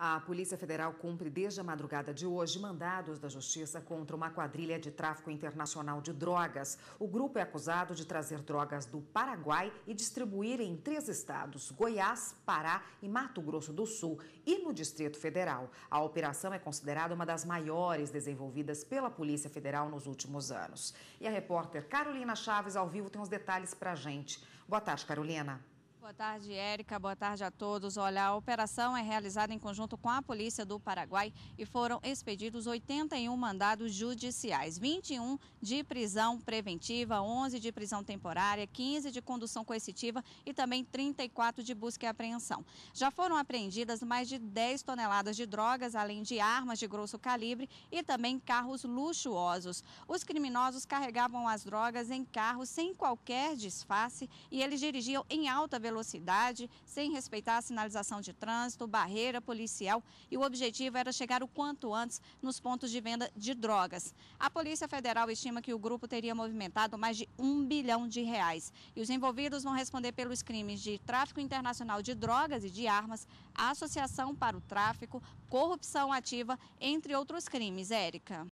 A Polícia Federal cumpre desde a madrugada de hoje mandados da Justiça contra uma quadrilha de tráfico internacional de drogas. O grupo é acusado de trazer drogas do Paraguai e distribuir em 3 estados, Goiás, Pará e Mato Grosso do Sul, e no Distrito Federal. A operação é considerada uma das maiores desenvolvidas pela Polícia Federal nos últimos anos. E a repórter Carolina Chaves, ao vivo, tem os detalhes pra gente. Boa tarde, Carolina. Boa tarde, Érica. Boa tarde a todos. Olha, a operação é realizada em conjunto com a Polícia do Paraguai e foram expedidos 81 mandados judiciais, 21 de prisão preventiva, 11 de prisão temporária, 15 de condução coercitiva e também 34 de busca e apreensão. Já foram apreendidas mais de 10 toneladas de drogas, além de armas de grosso calibre e também carros luxuosos. Os criminosos carregavam as drogas em carros sem qualquer disfarce e eles dirigiam em alta velocidade, sem respeitar a sinalização de trânsito, barreira policial, e o objetivo era chegar o quanto antes nos pontos de venda de drogas. A Polícia Federal estima que o grupo teria movimentado mais de R$ 1 bilhão. E os envolvidos vão responder pelos crimes de tráfico internacional de drogas e de armas, associação para o tráfico, corrupção ativa, entre outros crimes, Érica.